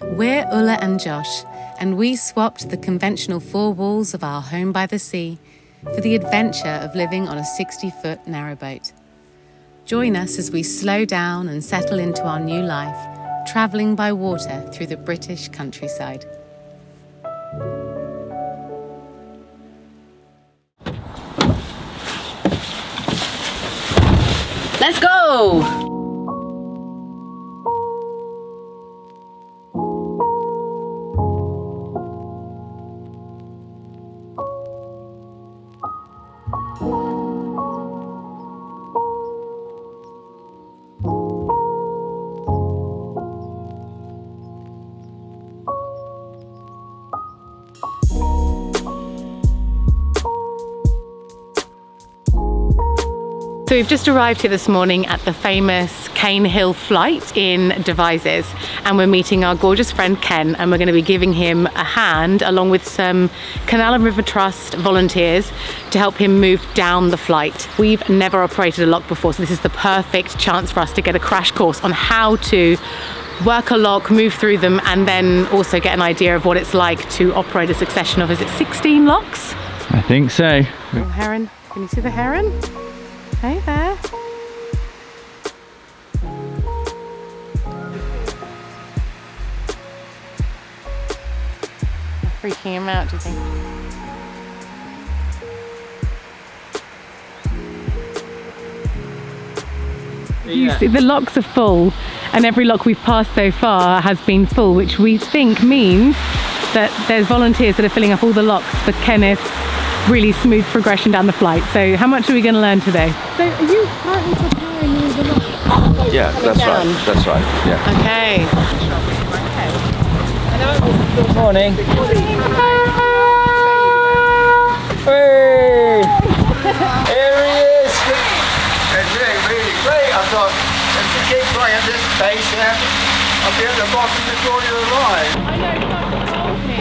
We're Ula and Josh, and we swapped the conventional four walls of our home by the sea for the adventure of living on a 60-foot narrowboat. Join us as we slow down and settle into our new life, travelling by water through the British countryside. Let's go! So we've just arrived here this morning at the famous Caen Hill flight in Devizes, and we're meeting our gorgeous friend Ken, and we're going to be giving him a hand along with some Canal and River Trust volunteers to help him move down the flight. We've never operated a lock before, so this is the perfect chance for us to get a crash course on how to work a lock, move through them, and then also get an idea of what it's like to operate a succession of, is it 16 locks? I think so. Oh, heron. Can you see the heron? Hey there. You're freaking him out, do you think? Yeah. You see, the locks are full, and every lock we've passed so far has been full, which we think means that there's volunteers that are filling up all the locks for Kenneth's really smooth progression down the flight. So how much are we going to learn today? So are you currently preparing all the locks? Yeah, that's down? Right, that's right, yeah. Okay. Hello. Good morning. Hey! Here he is! They're doing really great. I thought, if you keep going at this pace, I'll be at the bottom before you arrive. I know, you told me.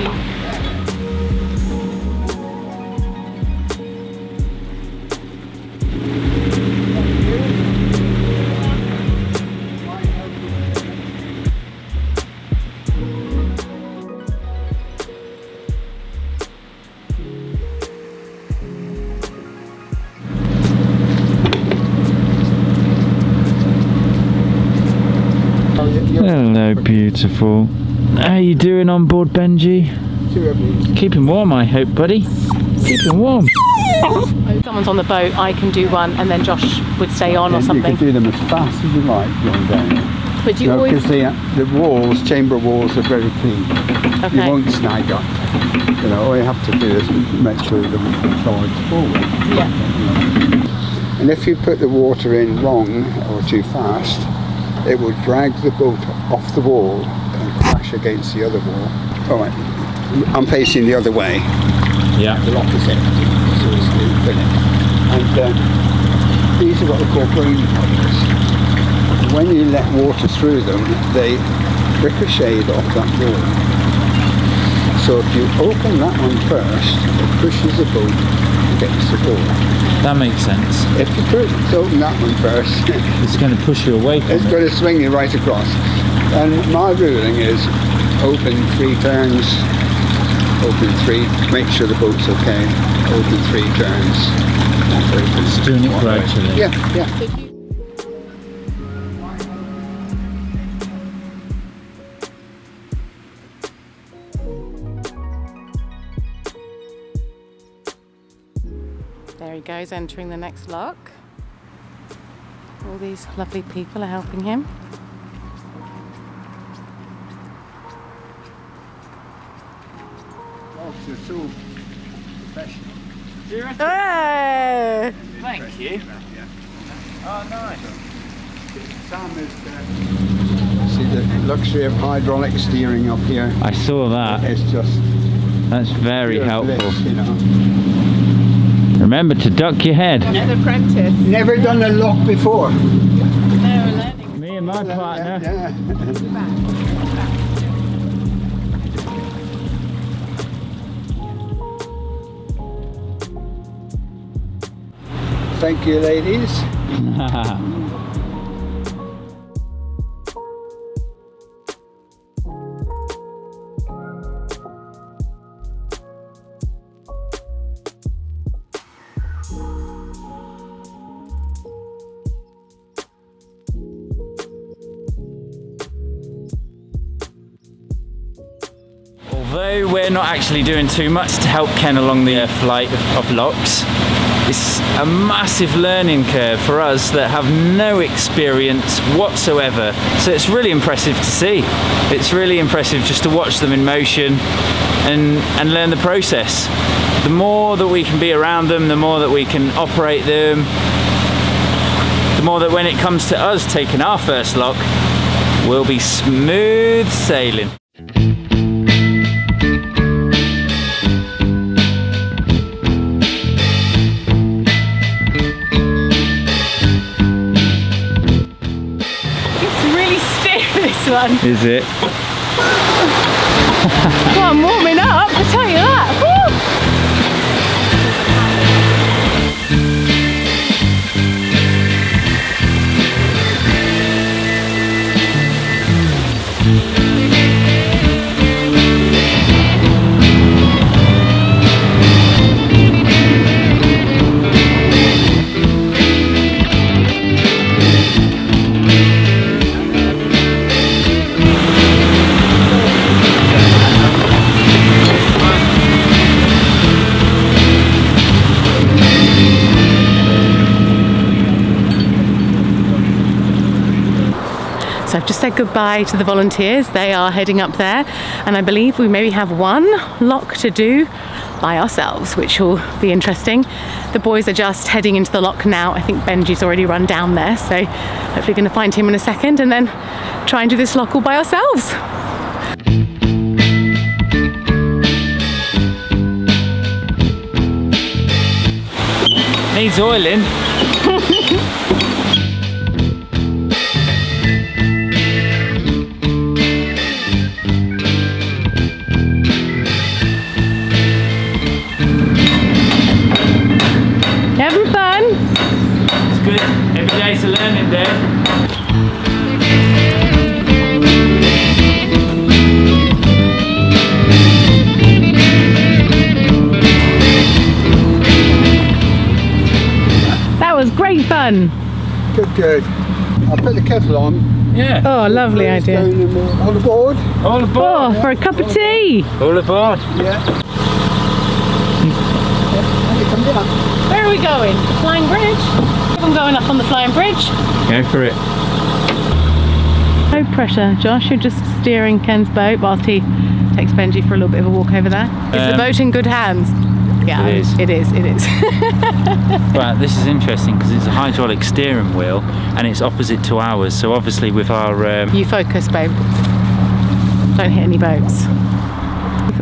Hello, beautiful. How are you doing on board, Benji? Keeping warm, I hope, buddy. Keeping warm. If someone's on the boat, I can do one, and then Josh would stay on, yeah, or something. You can do them as fast as you like going down. But you always... Because the walls, chamber walls, are very clean. Okay. You won't snag up. You know, all you have to do is make sure the slides forward. Yeah. And if you put the water in wrong or too fast, it will drag the boat off the wall and crash against the other wall. All right, I'm facing the other way. Yeah. The lock is in. And these are what we call green pockets. When you let water through them, they ricochet off that wall. So if you open that one first, it pushes the boat against the wall. That makes sense. If you open that one first, it's going to push you away from it. It's going to swing you right across. And my ruling is open three turns. Open three, make sure the boat's okay. Open three turns. It's doing it gradually. Yeah, yeah. There he goes, entering the next lock. All these lovely people are helping him. They're so professional. Hey! Thank you. Oh, nice. Sam is see the luxury of hydraulic steering up here. I saw that. It's just... That's very helpful. Bliss, you know. Remember to duck your head. An apprentice. Never done a lock before. No, learning. Me and my partner. Yeah. Thank you, ladies. Although we're not actually doing too much to help Ken along the flight of locks, it's a massive learning curve for us that have no experience whatsoever. So it's really impressive to see. It's really impressive just to watch them in motion and learn the process. The more that we can be around them, the more that we can operate them, the more that when it comes to us taking our first lock, we'll be smooth sailing. One. Is it? Well, I'm warming up, I'll tell you that. So I've just said goodbye to the volunteers. They are heading up there, and I believe we maybe have one lock to do by ourselves, which will be interesting. The boys are just heading into the lock now. I think Benji's already run down there, so hopefully going to find him in a second and then try and do this lock all by ourselves. Needs oiling. That was great fun. Good. I put the kettle on. Yeah. Oh, lovely idea. All aboard. All aboard. Oh, for a cup of tea. All aboard. Yeah. Where are we going? The flying bridge? I'm going up on the flying bridge. Go for it. No pressure, Josh. You're just steering Ken's boat whilst he takes Benji for a little bit of a walk over there. Is the boat in good hands? Yeah, it is. Well, this is interesting because it's a hydraulic steering wheel and it's opposite to ours. So obviously with our... You focus, babe. Don't hit any boats.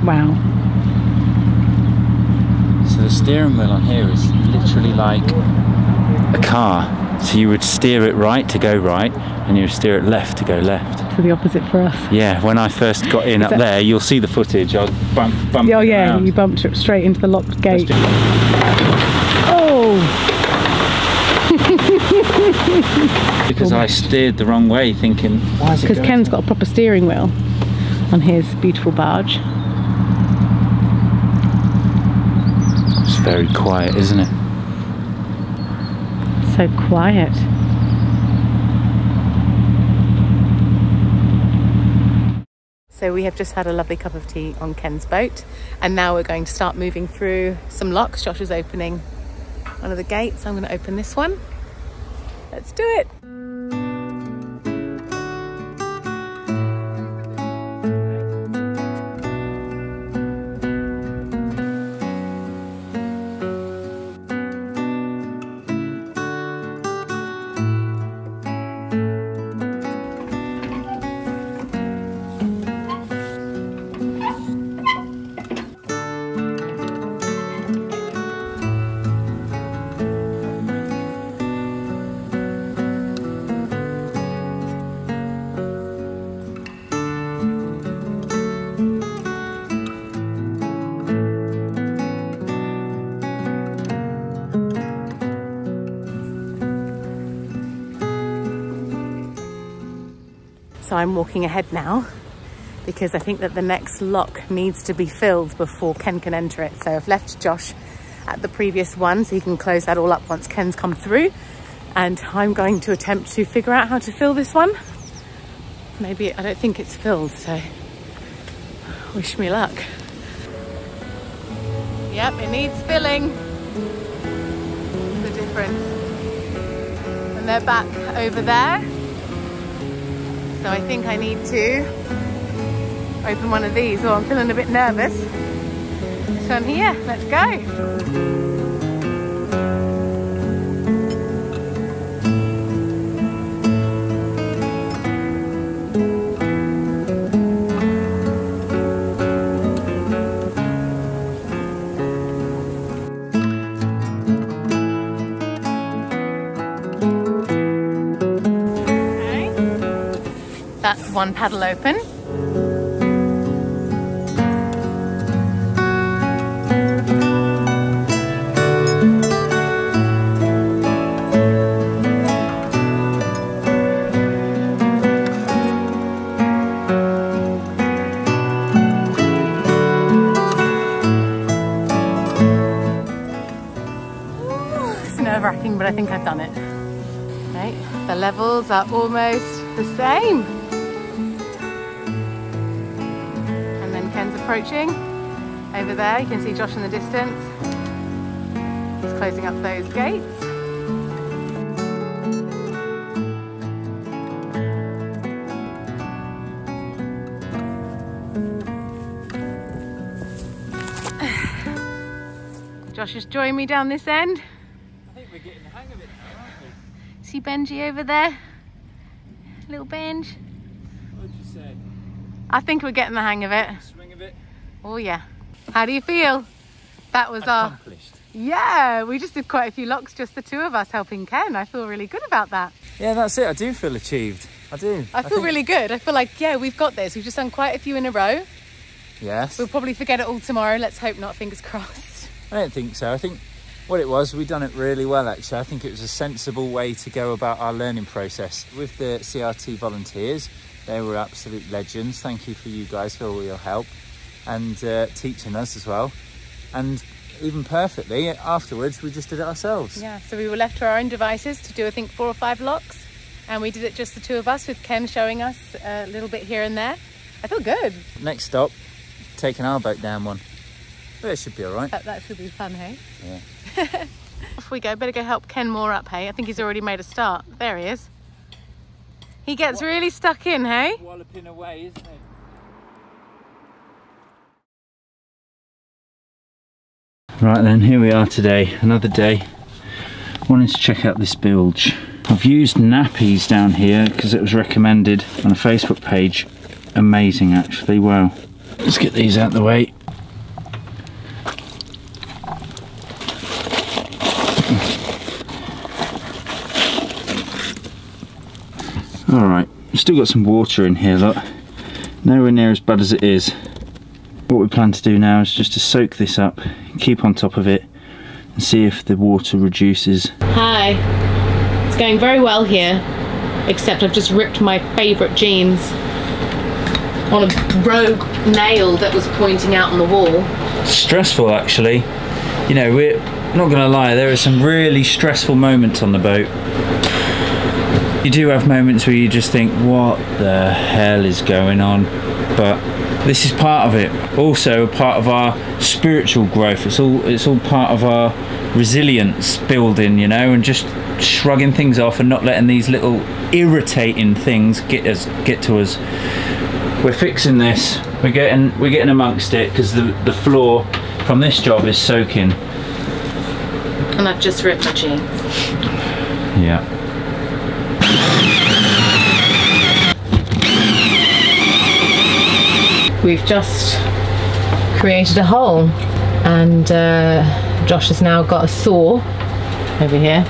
Wow. So the steering wheel on here is literally like... a car, so you would steer it right to go right and you would steer it left to go left. So the opposite for us. Yeah, when I first got in up there, you'll see the footage, I'll bump oh yeah, around. You bumped it straight into the locked gate. Oh! Because I steered the wrong way thinking, why is it going? Because Ken's got a proper steering wheel on his beautiful barge. It's very quiet, isn't it? So quiet. So we have just had a lovely cup of tea on Ken's boat, and now we're going to start moving through some locks. Josh is opening one of the gates. I'm going to open this one. Let's do it. So I'm walking ahead now because I think that the next lock needs to be filled before Ken can enter it. So I've left Josh at the previous one so he can close that all up once Ken's come through. And I'm going to attempt to figure out how to fill this one. Maybe, I don't think it's filled, so Wish me luck. Yep, it needs filling. The difference. And they're back over there. So I think I need to open one of these. Oh, I'm feeling a bit nervous. So I'm here, let's go. That's one paddle open. It's nerve-wracking, but I think I've done it. Okay, the levels are almost the same. Approaching over there, you can see Josh in the distance. He's closing up those gates. Josh has joined me down this end. I think we're getting the hang of it now, aren't we? See Benji over there? Little Benj. What did you say? I think we're getting the hang of it. Oh yeah. How do you feel? That was accomplished. Yeah, we just did quite a few locks, just the two of us helping Ken. I feel really good about that. Yeah, that's it. I do feel achieved. I do. I feel really good. I feel like, yeah, we've got this. We've just done quite a few in a row. Yes. We'll probably forget it all tomorrow. Let's hope not, fingers crossed. I don't think so. I think what it was, we've done it really well, actually. I think it was a sensible way to go about our learning process. With the CRT volunteers, they were absolute legends. Thank you for you guys for all your help. And teaching us as well, and even perfectly afterwards we just did it ourselves. Yeah, so we were left to our own devices to do I think 4 or 5 locks, and we did it just the two of us with Ken showing us a little bit here and there. I feel good. Next stop, taking our boat down one, but it should be all right. That should be fun, hey? Yeah. Off we go. Better go help Ken more up, hey? I think he's already made a start. There he is. He gets really stuck in, hey? Walloping away, isn't he? Right then, here we are today, another day. Wanted to check out this bilge. I've used nappies down here because it was recommended on a Facebook page. Amazing, actually. Wow. Let's get these out of the way. Alright, we've still got some water in here, look. Nowhere near as bad as it is. What we plan to do now is just to soak this up, keep on top of it, and see if the water reduces. Hi. It's going very well here, except I've just ripped my favourite jeans on a rogue nail that was pointing out on the wall. Stressful, actually. You know, we're not going to lie, there are some really stressful moments on the boat. You do have moments where you just think, what the hell is going on? But this is part of it, also a part of our spiritual growth. It's all part of our resilience building, you know, and just shrugging things off and not letting these little irritating things get to us. We're fixing this. We're getting amongst it because the floor from this job is soaking. And I've just ripped my jeans. Yeah. We've just created a hole, and Josh has now got a saw over here.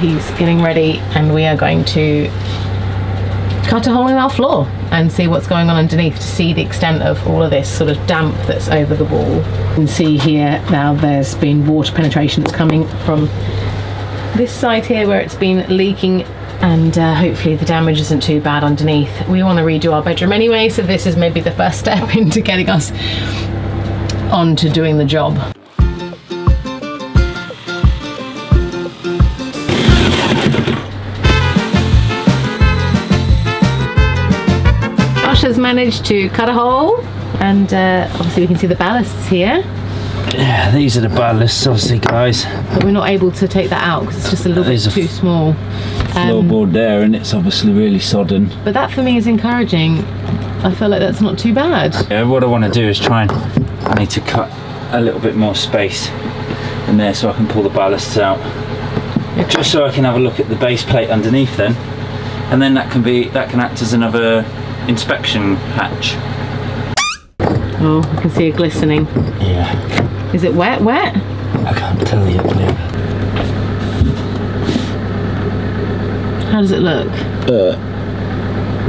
He's getting ready, and we are going to cut a hole in our floor and see what's going on underneath, to see the extent of all of this sort of damp that's over the wall. You can see here now there's been water penetration that's coming from this side here where it's been leaking, and hopefully the damage isn't too bad underneath. We want to redo our bedroom anyway, so this is maybe the first step into getting us on to doing the job. Josh Josh has managed to cut a hole, and obviously we can see the ballasts here. Yeah, these are the ballasts, obviously, guys. But we're not able to take that out because it's just a little bit too small. Floorboard there, and it's obviously really sodden. But that for me is encouraging. I feel like that's not too bad. Yeah, what I want to do is try and, I need to cut a little bit more space in there so I can pull the ballasts out. Okay. Just so I can have a look at the base plate underneath then. And then that can be, that can act as another inspection hatch. Oh, I can see it glistening. Yeah. Is it wet, wet? I can't tell you. How does it look?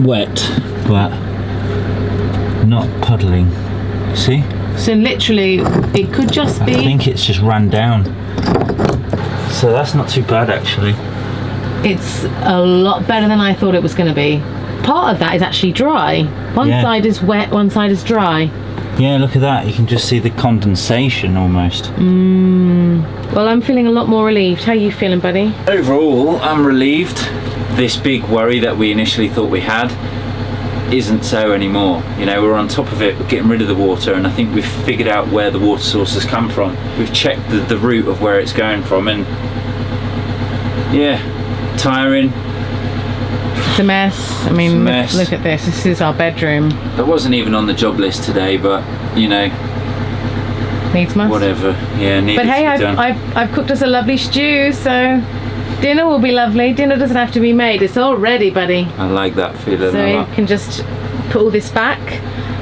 Wet, but not puddling. See? So literally, it could just be... I think it's just ran down. So that's not too bad, actually. It's a lot better than I thought it was going to be. Part of that is actually dry. One side is wet, one side is dry. Yeah, look at that, you can just see the condensation almost. Well, I'm feeling a lot more relieved. How are you feeling, buddy? Overall, I'm relieved. This big worry that we initially thought we had isn't so anymore. You know, we're on top of it, we're getting rid of the water, and I think we've figured out where the water source has come from. We've checked the route of where it's going from, and yeah, tiring. It's a mess. I mean, mess. Look at this. This is our bedroom. That wasn't even on the job list today, but you know, needs must. Whatever. Yeah, needs. But hey, I've cooked us a lovely stew, so dinner will be lovely. Dinner doesn't have to be made. It's all ready, buddy. I like that feeling. So you can just put all this back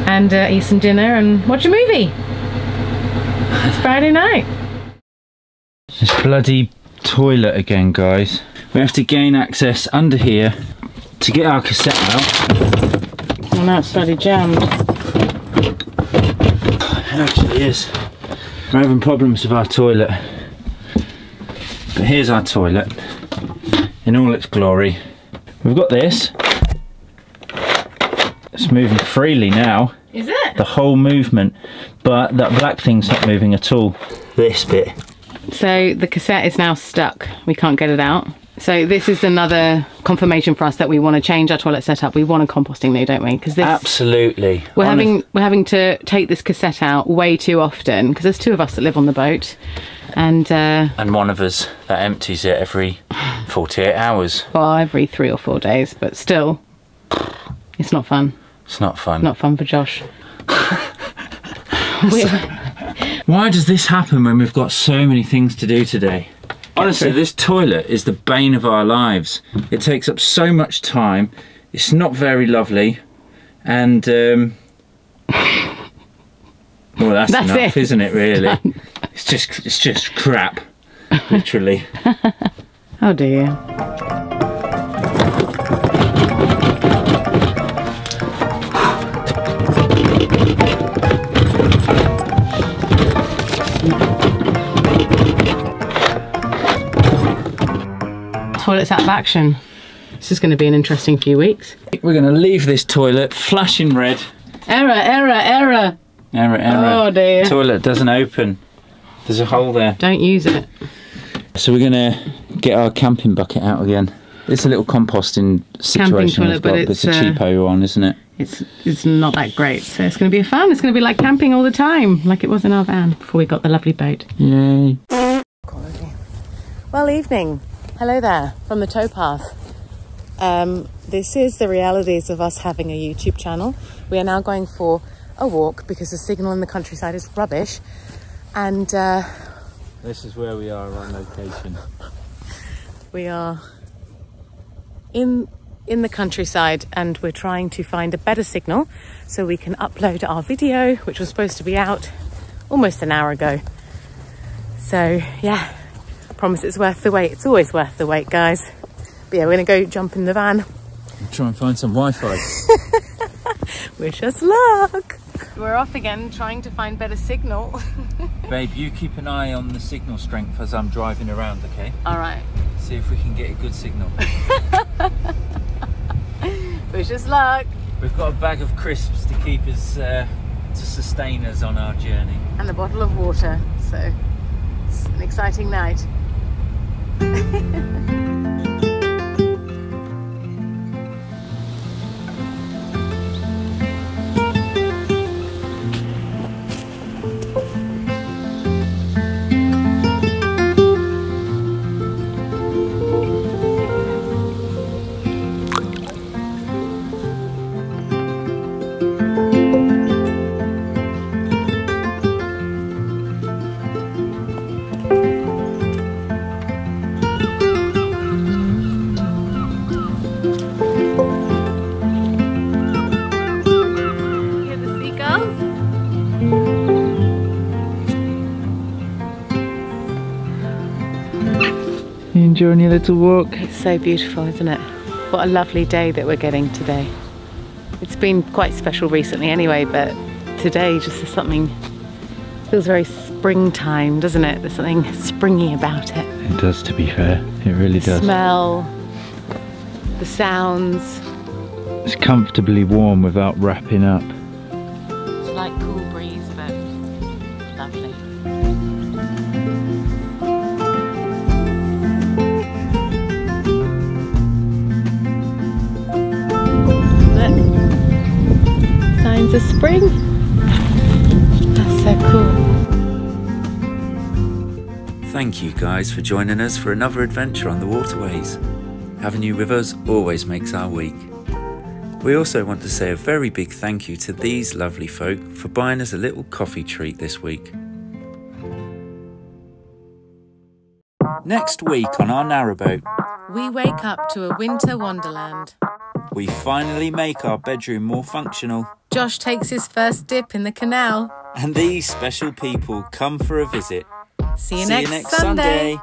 and eat some dinner and watch a movie. It's Friday night. This bloody toilet again, guys. We have to gain access under here to get our cassette out. Well, now it's bloody jammed. It actually is. We're having problems with our toilet. But here's our toilet in all its glory. We've got this. It's moving freely now. Is it? The whole movement. But that black thing's not moving at all. This bit. So the cassette is now stuck. We can't get it out. So this is another confirmation for us that we want to change our toilet setup. We want a composting loo, don't we? Because this absolutely we're having to take this cassette out way too often because there's two of us that live on the boat, and one of us that empties it every 48 hours. Well, every 3 or 4 days, but still, it's not fun. It's not fun. Not fun for Josh. Why does this happen when we've got so many things to do today? Honestly, this toilet is the bane of our lives. It takes up so much time. It's not very lovely, and well, that's enough, isn't it? Really, it's just crap, literally. Oh dear. Toilet's out of action. This is going to be an interesting few weeks. We're going to leave this toilet flashing red. Error, error, error. Error, error. Oh dear. Toilet doesn't open. There's a hole there. Don't use it. So we're going to get our camping bucket out again. It's a little composting situation we've got, but it's a cheapo one, isn't it? It's not that great, so it's going to be fun. It's going to be like camping all the time, like it was in our van before we got the lovely boat. Yay. Well, evening. Hello there, from the towpath. This is the realities of us having a YouTube channel. We are now going for a walk because the signal in the countryside is rubbish. And this is where we are on location. We are in the countryside, and we're trying to find a better signal so we can upload our video, which was supposed to be out almost an hour ago. So yeah. Promise it's worth the wait. It's always worth the wait, guys. But yeah, we're gonna go jump in the van. Try and find some Wi-Fi. Wish us luck. We're off again, trying to find better signal. Babe, you keep an eye on the signal strength as I'm driving around, okay? All right. See if we can get a good signal. Wish us luck. We've got a bag of crisps to keep us, to sustain us on our journey. And a bottle of water, so it's an exciting night. enjoying your little walk? It's so beautiful, isn't it? What a lovely day that we're getting today. It's been quite special recently anyway, but today just is something, feels very springtime, doesn't it? There's something springy about it. It does, to be fair. It really does. The smell, the sounds. It's comfortably warm without wrapping up. It's like cool breeze, but lovely. Look, signs of spring. That's so cool. Thank you guys for joining us for another adventure on the waterways. Having you with us always makes our week. We also want to say a very big thank you to these lovely folk for buying us a little coffee treat this week. Next week on our narrowboat, we wake up to a winter wonderland. We finally make our bedroom more functional. Josh takes his first dip in the canal. And these special people come for a visit. See you next Sunday.